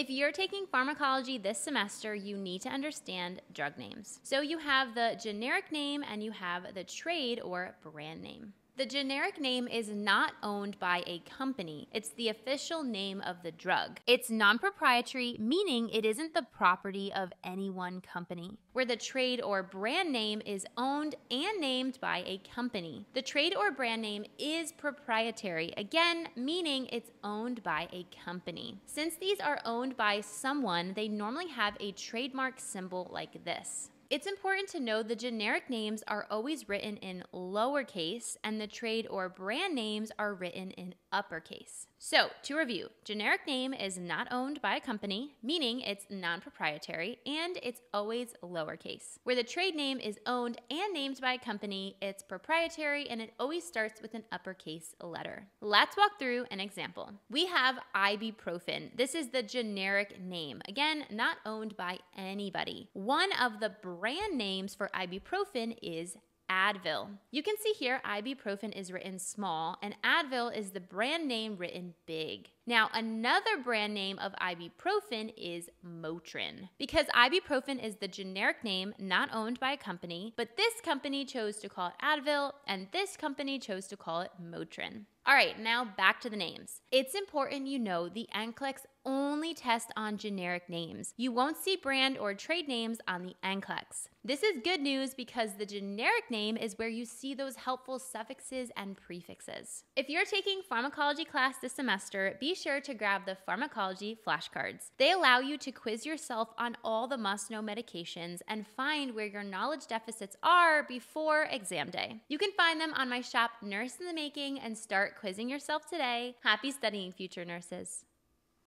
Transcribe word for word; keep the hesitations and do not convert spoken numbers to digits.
If you're taking pharmacology this semester, you need to understand drug names. So you have the generic name and you have the trade or brand name. The generic name is not owned by a company. It's the official name of the drug. It's non-proprietary, meaning it isn't the property of any one company. Where the trade or brand name is owned and named by a company. The trade or brand name is proprietary, again, meaning it's owned by a company. Since these are owned by someone, they normally have a trademark symbol like this. It's important to know the generic names are always written in lowercase and the trade or brand names are written in uppercase. So to review, generic name is not owned by a company, meaning it's non-proprietary, and it's always lowercase. Where the trade name is owned and named by a company, it's proprietary and it always starts with an uppercase letter. Let's walk through an example. We have ibuprofen. This is the generic name. Again, not owned by anybody. One of the brand names for ibuprofen is Advil. You can see here ibuprofen is written small and Advil is the brand name written big. Now, another brand name of ibuprofen is Motrin. Because ibuprofen is the generic name not owned by a company, but this company chose to call it Advil and this company chose to call it Motrin. All right, now back to the names. It's important you know the N C L E X only tests on generic names. You won't see brand or trade names on the N C L E X. This is good news because the generic name is where you see those helpful suffixes and prefixes. If you're taking pharmacology class this semester, be sure to grab the pharmacology flashcards. They allow you to quiz yourself on all the must-know medications and find where your knowledge deficits are before exam day. You can find them on my shop, Nurse in the Making, and start quizzing yourself today. Happy studying, future nurses.